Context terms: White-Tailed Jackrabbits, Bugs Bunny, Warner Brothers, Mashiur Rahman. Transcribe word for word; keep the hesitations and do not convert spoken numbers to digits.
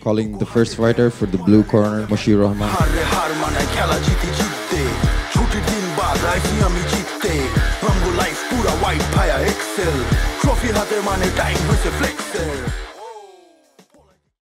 Calling the first fighter for the blue corner, Mashiur Rahman. Trophy